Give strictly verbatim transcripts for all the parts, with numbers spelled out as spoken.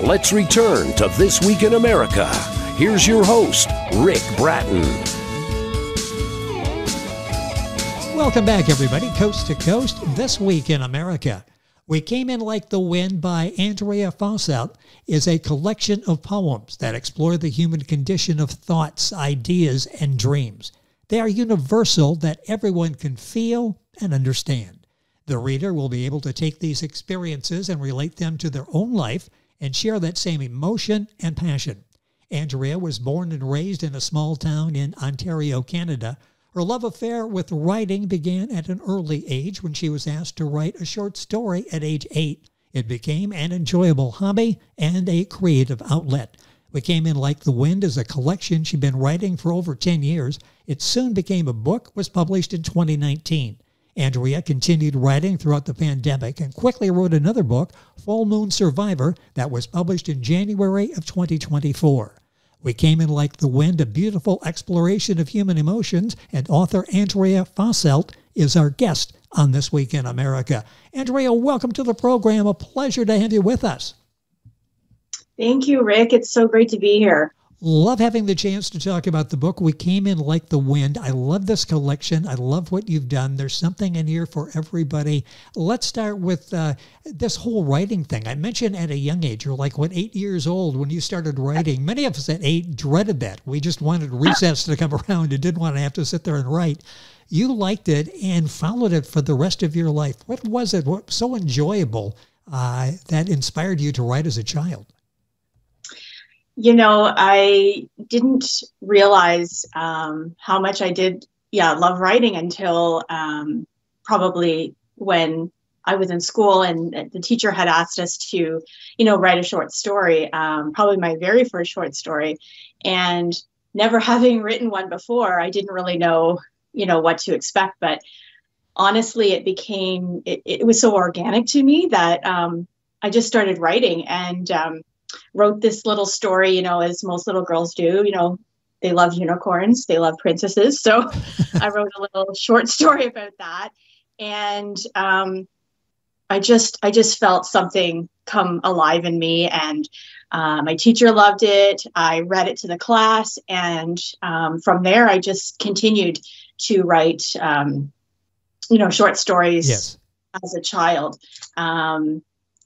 Let's return to This Week in America. Here's your host, Rick Bratton. Welcome back, everybody, coast to coast, This Week in America. We Came In Like the Wind by Andrea Fahselt is a collection of poems that explore the human condition of thoughts, ideas, and dreams. They are universal that everyone can feel and understand. The reader will be able to take these experiences and relate them to their own life and share that same emotion and passion. Andrea was born and raised in a small town in Ontario, Canada. Her love affair with writing began at an early age when she was asked to write a short story at age eight. It became an enjoyable hobby and a creative outlet. We Came In Like the Wind is a collection she'd been writing for over ten years. It soon became a book, was published in twenty nineteen. Andrea continued writing throughout the pandemic and quickly wrote another book, Full Moon Survivor, that was published in January of twenty twenty-four. We Came In Like the Wind, a beautiful exploration of human emotions, and author Andrea Fahselt is our guest on This Week in America. Andrea, welcome to the program. A pleasure to have you with us. Thank you, Rick. It's so great to be here. Love having the chance to talk about the book, We Came In Like the Wind. I love this collection. I love what you've done. There's something in here for everybody. Let's start with uh, this whole writing thing. I mentioned at a young age, you're like, what, eight years old when you started writing. Many of us at eight dreaded that. We just wanted recess to come around and didn't want to have to sit there and write. You liked it and followed it for the rest of your life. What was it? What was so enjoyable uh, that inspired you to write as a child? You know, I didn't realize um, how much I did, yeah, love writing until um, probably when I was in school and the teacher had asked us to, you know, write a short story, um, probably my very first short story. And never having written one before, I didn't really know, you know, what to expect. But honestly, it became, it, it was so organic to me that um, I just started writing and, um, wrote this little story, you know, as most little girls do, you know, they love unicorns, they love princesses. So I wrote a little short story about that. And um, I just, I just felt something come alive in me. And uh, my teacher loved it. I read it to the class. And um, from there, I just continued to write, um, you know, short stories yes. as a child. Um,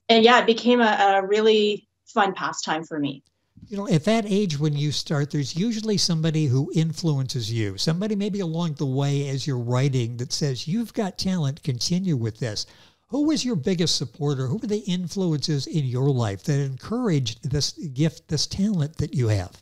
and yeah, it became a, a really fun pastime for me. You know, at that age when you start, there's usually somebody who influences you, somebody maybe along the way as you're writing that says, you've got talent, continue with this. Who was your biggest supporter? Who were the influences in your life that encouraged this gift, this talent that you have?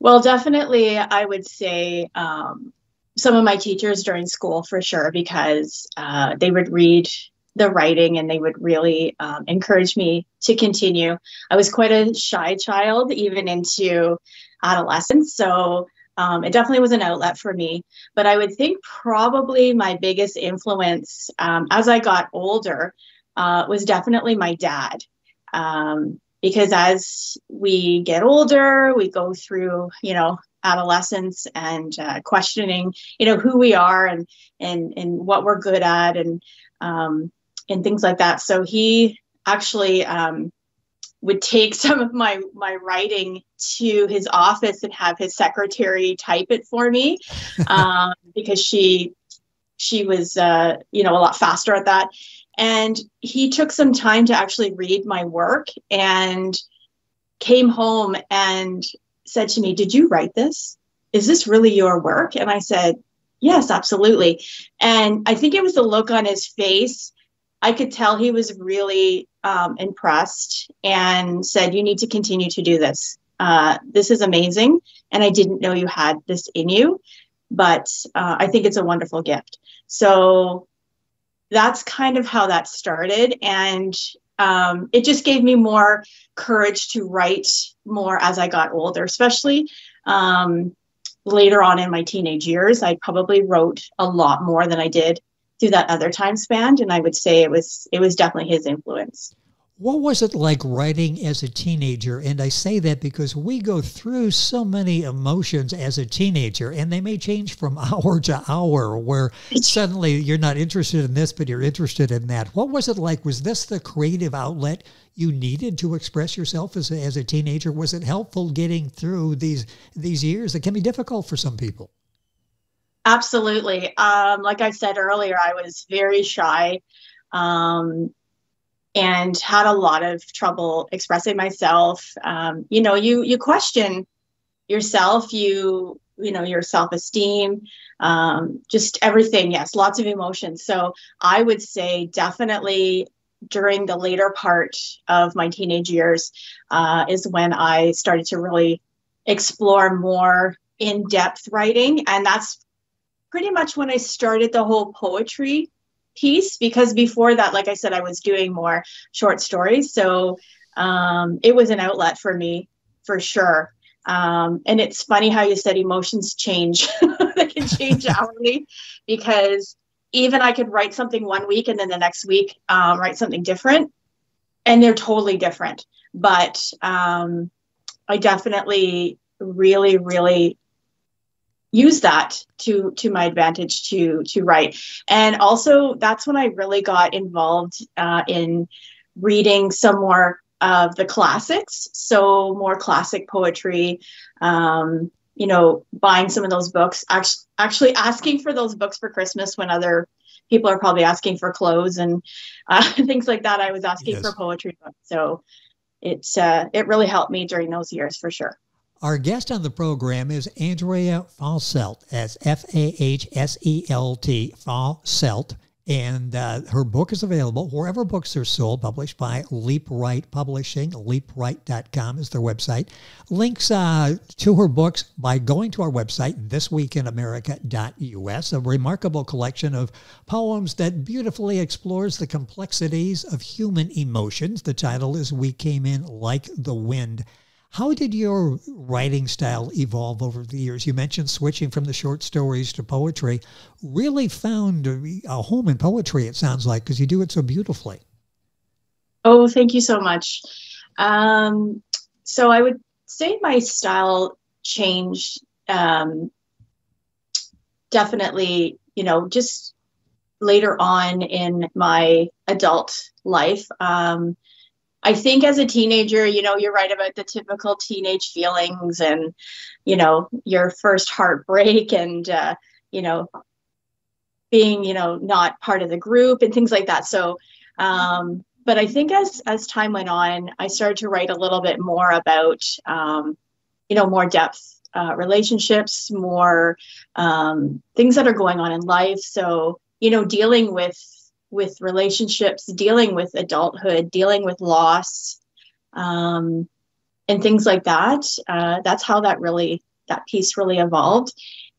Well, definitely, I would say um, some of my teachers during school for sure, because uh, they would read the writing and they would really um, encourage me to continue. I was quite a shy child, even into adolescence. So um, it definitely was an outlet for me. But I would think probably my biggest influence um, as I got older uh, was definitely my dad. Um, because as we get older, we go through, you know, adolescence and uh, questioning, you know, who we are and, and, and what we're good at and, um, and things like that. So he actually um, would take some of my, my writing to his office and have his secretary type it for me um, because she, she was, uh, you know, a lot faster at that. And he took some time to actually read my work and came home and said to me, did you write this? Is this really your work? And I said, yes, absolutely. And I think it was the look on his face. I could tell he was really um, impressed and said, you need to continue to do this. Uh, this is amazing. And I didn't know you had this in you, but uh, I think it's a wonderful gift. So that's kind of how that started. And um, it just gave me more courage to write more as I got older, especially um, later on in my teenage years. I probably wrote a lot more than I did through that other time span. And I would say it was, it was definitely his influence. What was it like writing as a teenager? And I say that because we go through so many emotions as a teenager, and they may change from hour to hour, where suddenly you're not interested in this, but you're interested in that. What was it like? Was this the creative outlet you needed to express yourself as a, as a teenager? Was it helpful getting through these, these years that can be difficult for some people? Absolutely. Um, like I said earlier, I was very shy. Um, and had a lot of trouble expressing myself. Um, you know, you, you question yourself, you, you know, your self-esteem, um, just everything. Yes. Lots of emotions. So I would say definitely during the later part of my teenage years, uh, is when I started to really explore more in-depth writing. And that's pretty much when I started the whole poetry piece, because before that, like I said, I was doing more short stories. So um, it was an outlet for me, for sure. Um, and it's funny how you said emotions change. They can change hourly, because even I could write something one week and then the next week um, write something different, and they're totally different. But um, I definitely really, really use that to, to my advantage to, to write. And also that's when I really got involved uh, in reading some more of the classics. So more classic poetry, um, you know, buying some of those books, actually, actually asking for those books for Christmas when other people are probably asking for clothes and uh, things like that. I was asking yes. for poetry books. So it's, uh, it really helped me during those years for sure. Our guest on the program is Andrea Fahselt, as F A H S E L T, Fahselt, and uh, her book is available wherever books are sold, published by LeapWrite Publishing. LeapWrite dot com is their website. Links uh, to her books by going to our website, this week in america dot U S, a remarkable collection of poems that beautifully explores the complexities of human emotions. The title is We Came In Like the Wind. How did your writing style evolve over the years? You mentioned switching from the short stories to poetry. Really found a home in poetry, it sounds like, because you do it so beautifully. Oh, thank you so much. Um, so I would say my style changed um, definitely, you know, just later on in my adult life. Um, I think as a teenager, you know, you're right about the typical teenage feelings and, you know, your first heartbreak and, uh, you know, being, you know, not part of the group and things like that. So, um, but I think as, as time went on, I started to write a little bit more about, um, you know, more depth uh, relationships, more um, things that are going on in life. So, you know, dealing with with relationships, dealing with adulthood, dealing with loss, um, and things like that. Uh, that's how that really, that piece really evolved.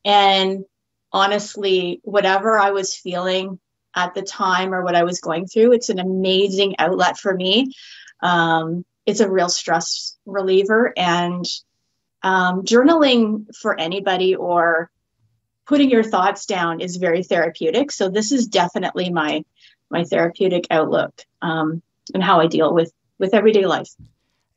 And honestly, whatever I was feeling at the time or what I was going through, it's an amazing outlet for me. Um, it's a real stress reliever, and um, journaling for anybody or putting your thoughts down is very therapeutic. So this is definitely my, my therapeutic outlook um, and how I deal with, with everyday life.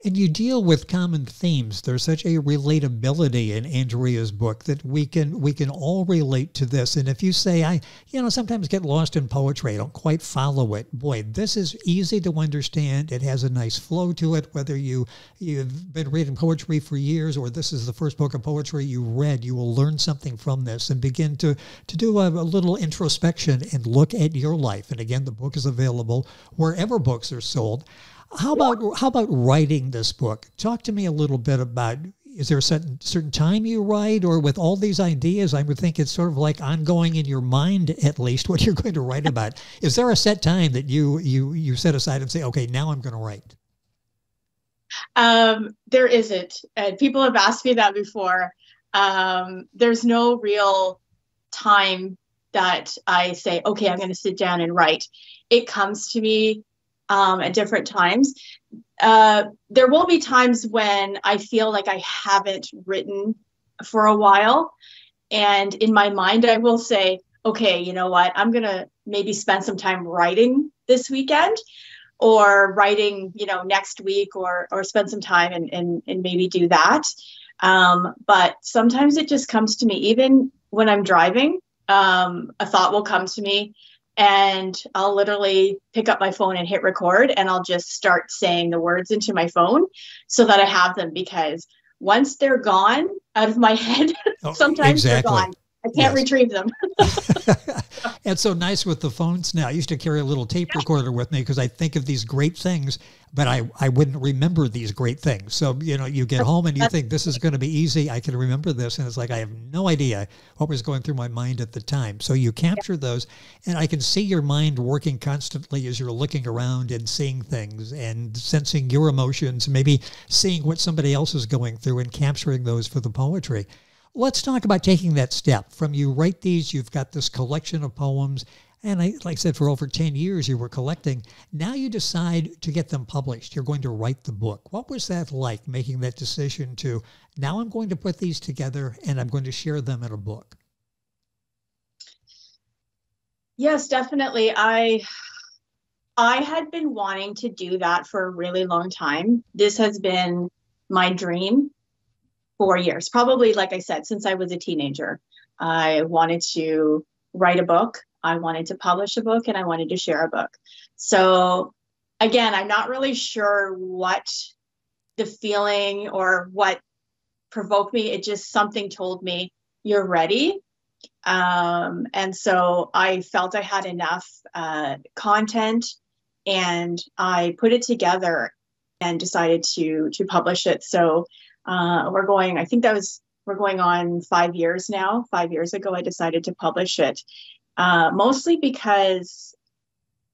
And you deal with common themes. There's such a relatability in Andrea's book that we can, we can all relate to this. And if you say, I, you know, sometimes get lost in poetry, I don't quite follow it. Boy, this is easy to understand. It has a nice flow to it, whether you, you've been reading poetry for years or this is the first book of poetry you read, you will learn something from this and begin to, to do a, a little introspection and look at your life. And again, the book is available wherever books are sold. How about, how about writing this book? Talk to me a little bit about, is there a certain, certain time you write, or with all these ideas, I would think it's sort of like ongoing in your mind, at least what you're going to write about. Is there a set time that you, you, you set aside and say, okay, now I'm going to write? Um, there isn't. Uh, people have asked me that before. Um, there's no real time that I say, okay, I'm going to sit down and write. It comes to me Um, at different times. Uh, there will be times when I feel like I haven't written for a while. And in my mind, I will say, okay, you know what, I'm going to maybe spend some time writing this weekend. or writing, you know, next week, or or spend some time and and, and maybe do that. Um, but sometimes it just comes to me, even when I'm driving, um, a thought will come to me and I'll literally pick up my phone and hit record, and I'll just start saying the words into my phone so that I have them, because once they're gone out of my head, oh, sometimes exactly. they're gone. I can't yes. retrieve them. It's so nice with the phones now. I used to carry a little tape recorder with me because I think of these great things, but I, I wouldn't remember these great things. So, you know, you get home and you think this is going to be easy. I can remember this. And it's like, I have no idea what was going through my mind at the time. So you capture those, and I can see your mind working constantly as you're looking around and seeing things and sensing your emotions, maybe seeing what somebody else is going through and capturing those for the poetry. Let's talk about taking that step from you write these, you've got this collection of poems. And I, like I said, for over ten years, you were collecting. Now you decide to get them published. You're going to write the book. What was that like, making that decision to, now I'm going to put these together and I'm going to share them in a book? Yes, definitely. I, I had been wanting to do that for a really long time. This has been my dream. Four years, probably, like I said, since I was a teenager. I wanted to write a book, I wanted to publish a book, and I wanted to share a book. So again, I'm not really sure what the feeling or what provoked me. It just, something told me, you're ready. Um, and so I felt I had enough uh, content, and I put it together and decided to to publish it. So Uh, we're going, I think that was, we're going on five years now. Five years ago, I decided to publish it, uh, mostly because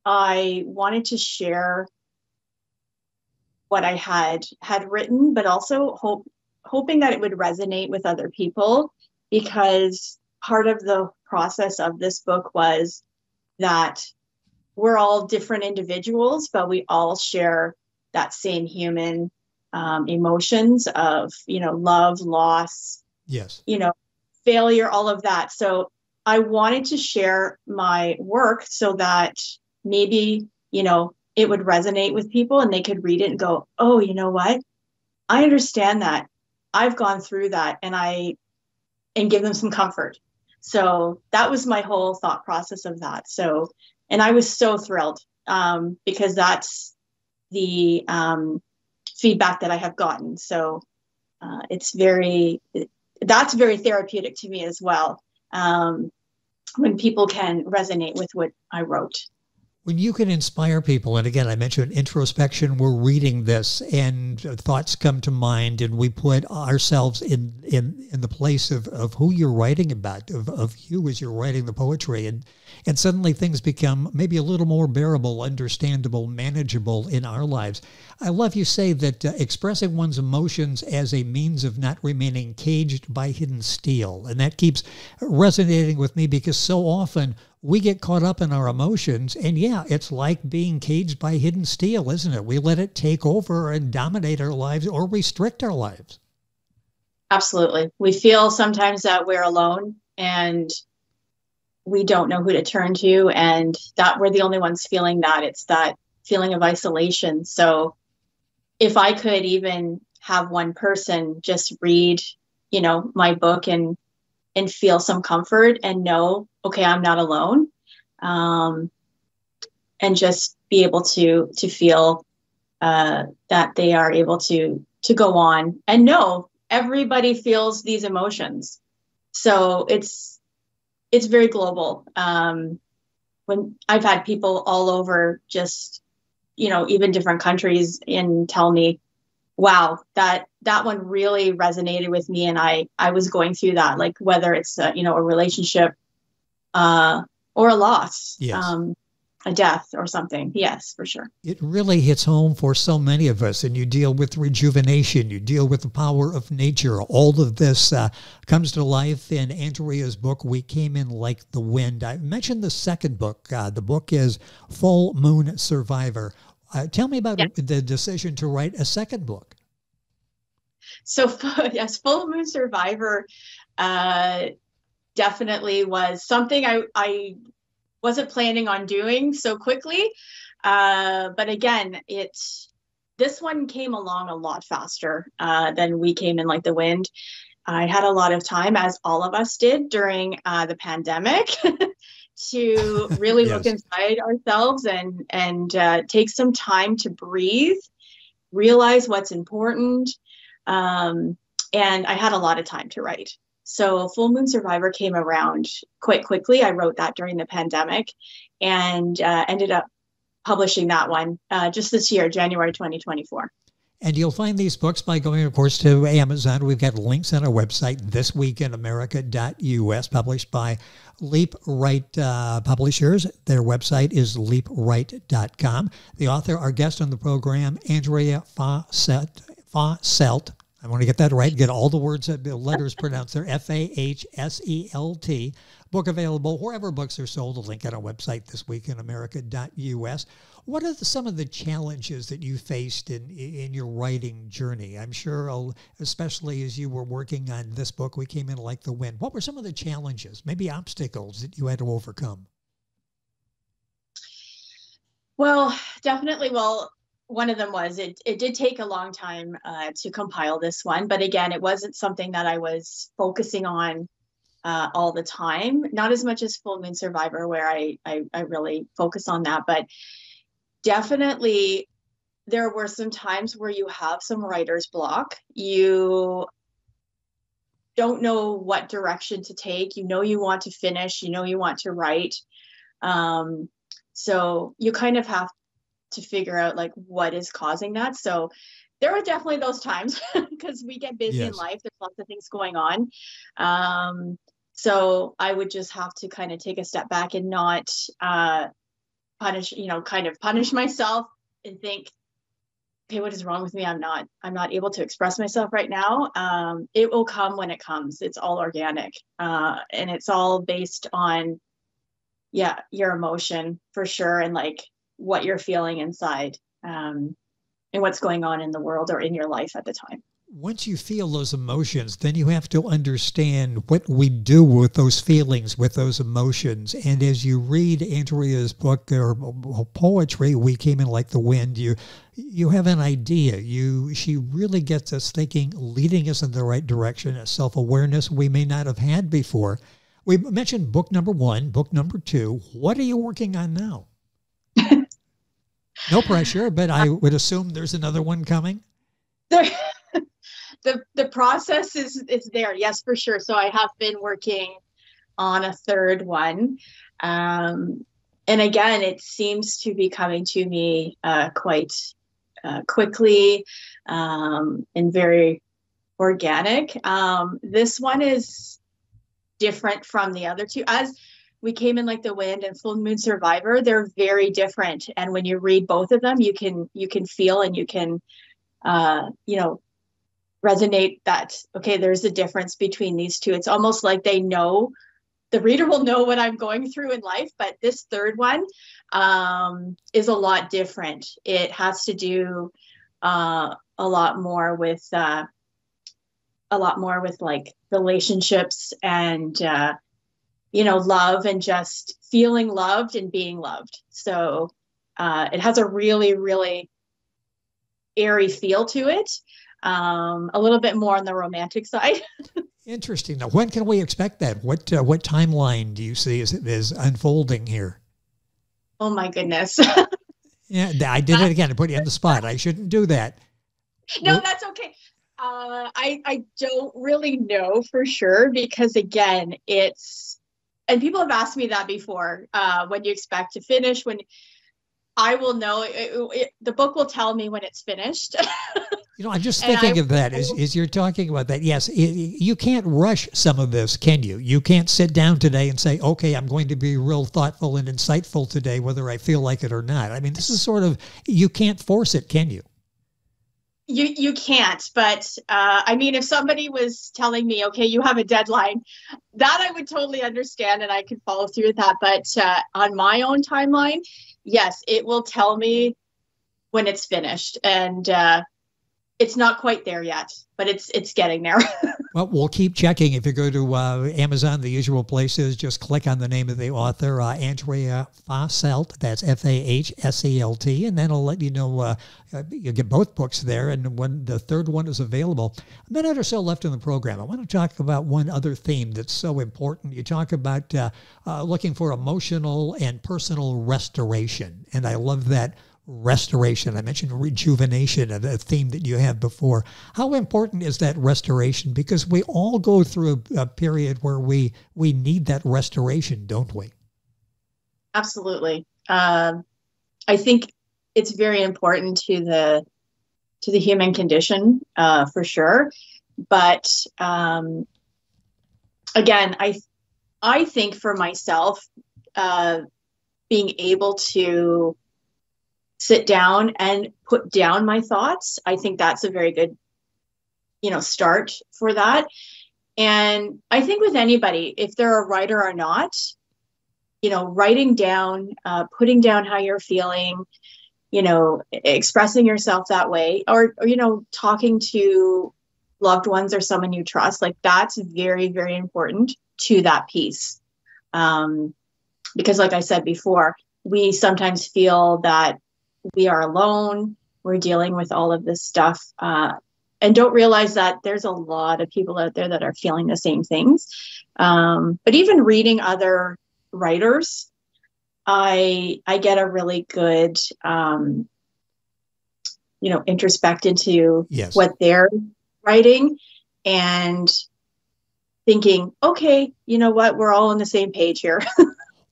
I wanted to share what I had had written, but also hope, hoping that it would resonate with other people, because part of the process of this book was that we're all different individuals, but we all share that same human Um, emotions of, you know, love, loss, yes, you know, failure, all of that. So I wanted to share my work so that maybe, you know, it would resonate with people and they could read it and go, oh, you know what? I understand that. I've gone through that, and I, and give them some comfort. So that was my whole thought process of that. So, and I was so thrilled um, because that's the, um, feedback that I have gotten. So uh, it's very, that's very therapeutic to me as well. Um, when people can resonate with what I wrote. When you can inspire people, and again, I mentioned introspection, we're reading this and thoughts come to mind, and we put ourselves in, in, in the place of, of who you're writing about, of, of you as you're writing the poetry. And, and suddenly things become maybe a little more bearable, understandable, manageable in our lives. I love you say that uh, expressing one's emotions as a means of not remaining caged by hidden steel. And that keeps resonating with me, because so often we get caught up in our emotions, and yeah, it's like being caged by hidden steel, isn't it? We let it take over and dominate our lives or restrict our lives. Absolutely. We feel sometimes that we're alone and we don't know who to turn to, and that we're the only ones feeling that. It's that feeling of isolation. So if I could even have one person just read, you know, my book and and feel some comfort and know, okay, I'm not alone. Um, and just be able to, to feel, uh, that they are able to, to go on and know everybody feels these emotions. So it's, it's very global. Um, when I've had people all over, just, you know, even different countries, and tell me, wow, that, that one really resonated with me. And I, I was going through that, like whether it's a, you know, a relationship, uh, or a loss, yes. um, a death or something. Yes, for sure. It really hits home for so many of us, and you deal with rejuvenation, you deal with the power of nature. All of this uh, comes to life in Andrea's book, We Came In Like the Wind. I mentioned the second book. Uh, the book is Full Moon Survivor. Uh, tell me about yeah. the decision to write a second book. So yes, Full Moon Survivor uh, definitely was something I, I wasn't planning on doing so quickly. Uh, but again, it this one came along a lot faster uh, than We Came In Like the Wind. I had a lot of time, as all of us did during uh, the pandemic, to really yes. look inside ourselves and and uh, take some time to breathe, realize what's important. Um, and I had a lot of time to write. So Full Moon Survivor came around quite quickly. I wrote that during the pandemic and uh, ended up publishing that one uh, just this year, January twenty twenty-four. And you'll find these books by going, of course, to Amazon. We've got links on our website, this week in america dot U S, published by LeapWrite uh, Publishers. Their website is leap write dot com. The author, our guest on the program, Andrea Fahselt. Fahselt. I want to get that right, get all the words, the letters pronounced there, F A H S E L T. Book available wherever books are sold. A link at our website, this week in america dot U S. What are the, some of the challenges that you faced in in your writing journey? I'm sure, especially as you were working on this book, We Came In Like the Wind. What were some of the challenges, maybe obstacles that you had to overcome? Well, definitely. Well, one of them was it, it did take a long time uh, to compile this one. But again, it wasn't something that I was focusing on uh, all the time. Not as much as Full Moon Survivor, where I, I, I really focus on that. But definitely, there were some times where you have some writer's block. You don't know what direction to take. You know you want to finish. You know you want to write. Um, so you kind of have to figure out like what is causing that. So there were definitely those times because we get busy yes. in life. There's lots of things going on. Um, so I would just have to kind of take a step back and not uh, punish, you know, kind of punish myself and think, okay, what is wrong with me? I'm not, I'm not able to express myself right now. Um, it will come when it comes. It's all organic. Uh, and it's all based on, yeah, your emotion for sure. And like, what you're feeling inside um, and what's going on in the world or in your life at the time. Once you feel those emotions, then you have to understand what we do with those feelings, with those emotions. And as you read Andrea's book or poetry, We Came In Like the Wind, you you have an idea. You She really gets us thinking, leading us in the right direction, a self-awareness we may not have had before. We mentioned book number one, book number two. What are you working on now? No pressure, but I would assume there's another one coming. There, the the process is is there, yes, for sure. So I have been working on a third one, um, and again, it seems to be coming to me uh, quite uh, quickly um, and very organic. Um, this one is different from the other two, as We Came In Like the Wind and Full Moon Survivor. They're very different. And when you read both of them, you can, you can feel and you can, uh, you know, resonate that, okay, there's a difference between these two. It's almost like they know, the reader will know what I'm going through in life, but this third one um, is a lot different. It has to do uh, a lot more with, uh, a lot more with like relationships and, uh, you know, love and just feeling loved and being loved. So uh, it has a really, really airy feel to it. Um, a little bit more on the romantic side. Interesting. Now, when can we expect that? What uh, what timeline do you see as it is unfolding here? Oh my goodness. Yeah, I did it again. I put you on the spot. I shouldn't do that. No, Wait. That's okay. Uh, I, I don't really know for sure because again, it's, and people have asked me that before, uh, when you expect to finish, when I will know, it, it, the book will tell me when it's finished. You know, I'm just thinking I, of that as, as you're talking about that. Yes, it, you can't rush some of this, can you? You can't sit down today and say, okay, I'm going to be real thoughtful and insightful today, whether I feel like it or not. I mean, this is sort of, you can't force it, can you? You you can't, but uh, I mean, if somebody was telling me, okay, you have a deadline, that I would totally understand and I could follow through with that. But uh, on my own timeline, yes, it will tell me when it's finished, and uh, it's not quite there yet, but it's it's getting there. Well, we'll keep checking. If you go to uh, Amazon, the usual places, just click on the name of the author, uh, Andrea Fahselt, that's F A H S E L T, and then it'll let you know, uh, you'll get both books there, and when the third one is available. A minute or so left in the program. I want to talk about one other theme that's so important. You talk about uh, uh, looking for emotional and personal restoration, and I love that. Restoration. I mentioned rejuvenation, a theme that you have before. How important is that restoration? Because we all go through a period where we we need that restoration, don't we? Absolutely. Um, I think it's very important to the to the human condition, uh, for sure. But um, again, I I think for myself, uh, being able to sit down and put down my thoughts. I think that's a very good, you know, start for that. And I think with anybody, if they're a writer or not, you know, writing down, uh, putting down how you're feeling, you know, expressing yourself that way, or, or, you know, talking to loved ones or someone you trust, like that's very, very important to that piece. Um, because like I said before, we sometimes feel that we are alone, we're dealing with all of this stuff, uh, and don't realize that there's a lot of people out there that are feeling the same things. Um, but even reading other writers, I I get a really good, um, you know, introspect into yes. what they're writing and thinking, okay, you know what, we're all on the same page here.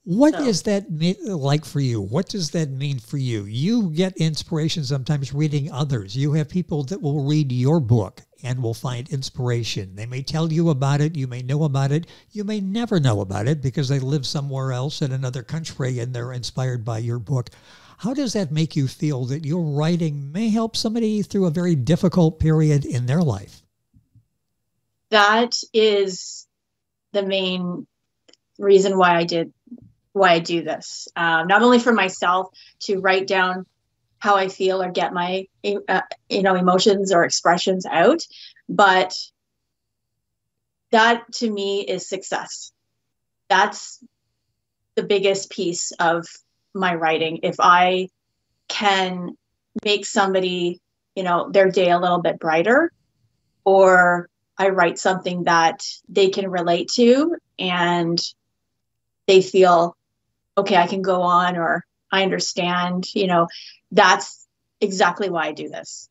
What so. is that like for you? What does that mean for you? You get inspiration sometimes reading others. You have people that will read your book and will find inspiration. They may tell you about it. You may know about it. You may never know about it because they live somewhere else in another country and they're inspired by your book. How does that make you feel that your writing may help somebody through a very difficult period in their life? That is the main reason why I did why I do this, um, not only for myself to write down how I feel or get my, uh, you know, emotions or expressions out, but that to me is success. That's the biggest piece of my writing. If I can make somebody, you know, their day a little bit brighter, or I write something that they can relate to and they feel, okay, I can go on, or I understand, you know, that's exactly why I do this.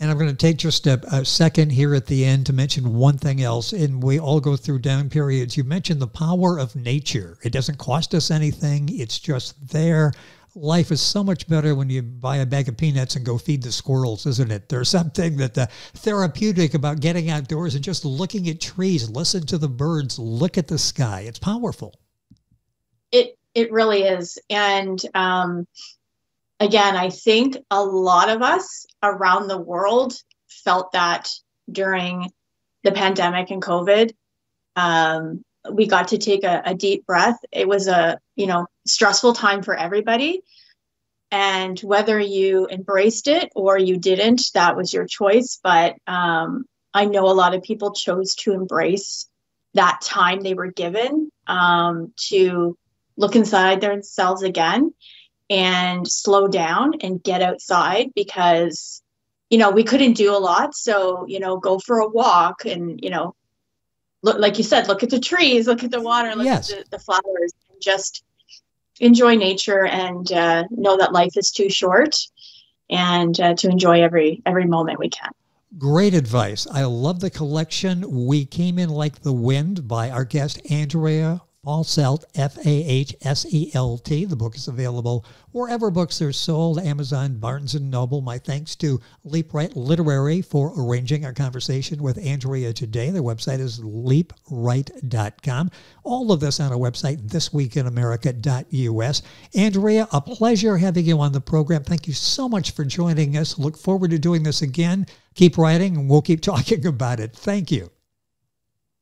And I'm going to take just a, a second here at the end to mention one thing else. And we all go through down periods. You mentioned the power of nature. It doesn't cost us anything. It's just there. Life is so much better when you buy a bag of peanuts and go feed the squirrels, isn't it? There's something that the therapeutic about getting outdoors and just looking at trees, listen to the birds, look at the sky. It's powerful. It, it really is. And um, again, I think a lot of us around the world felt that during the pandemic and COVID. Um, we got to take a, a deep breath. It was a, you know, stressful time for everybody. And whether you embraced it or you didn't, that was your choice. But um, I know a lot of people chose to embrace that time they were given, um, to look inside themselves again and slow down and get outside because, you know, we couldn't do a lot. So, you know, go for a walk and, you know, look, like you said, look at the trees, look at the water, look yes. at the, the flowers, and just enjoy nature and uh, know that life is too short and uh, to enjoy every every moment we can. Great advice. I love the collection We Came In Like the Wind by our guest, Andrea Fahselt, F A H S E L T. The book is available wherever books are sold, Amazon, Barnes and Noble. My thanks to LeapWrite Literary for arranging our conversation with Andrea today. Their website is leap write dot com. All of this on our website, this week in america dot U S. Andrea, a pleasure having you on the program. Thank you so much for joining us. Look forward to doing this again. Keep writing, and we'll keep talking about it. Thank you.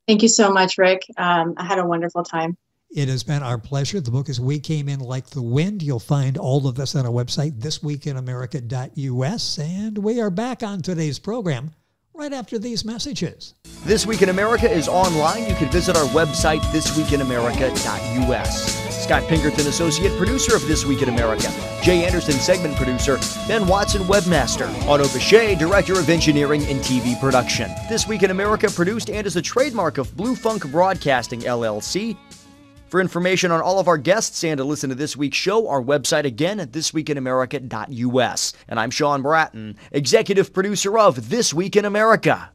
Thank you so much, Rick. Um, I had a wonderful time. It has been our pleasure. The book is We Came In Like the Wind. You'll find all of this on our website, this week in america dot U S. And we are back on today's program right after these messages. This Week in America is online. You can visit our website, this week in america dot U S. Scott Pinkerton, associate producer of This Week in America. Jay Anderson, segment producer. Ben Watson, webmaster. Otto Bechet, director of engineering and T V production. This Week in America produced and is a trademark of Blue Funk Broadcasting, L L C. For information on all of our guests and to listen to this week's show, our website again at this week in america dot U S. And I'm Sean Bratton, executive producer of This Week in America.